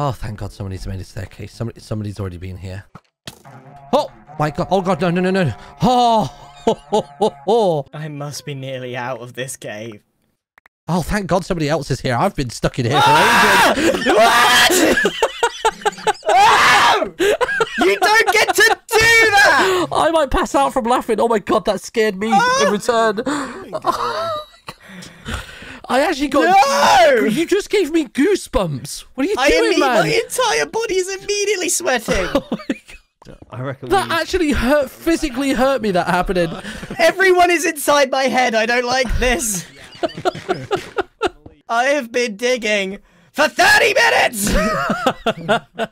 Oh, thank God somebody's made a staircase. Somebody's already been here. Oh, my God. Oh, God, no, no, no, no. Oh, ho, ho, ho, ho. I must be nearly out of this cave. Oh, thank God somebody else is here. I've been stuck in here for ages. What? Oh! You don't get to do that! I might pass out from laughing. Oh, my God, that scared me in return. Oh, I actually got... No! You just gave me goosebumps. What are you doing, man? My entire body is immediately sweating. Oh, my God. I reckon that actually hurt, physically hurt me, that happening. Everyone is inside my head. I don't like this. I have been digging for 30 minutes!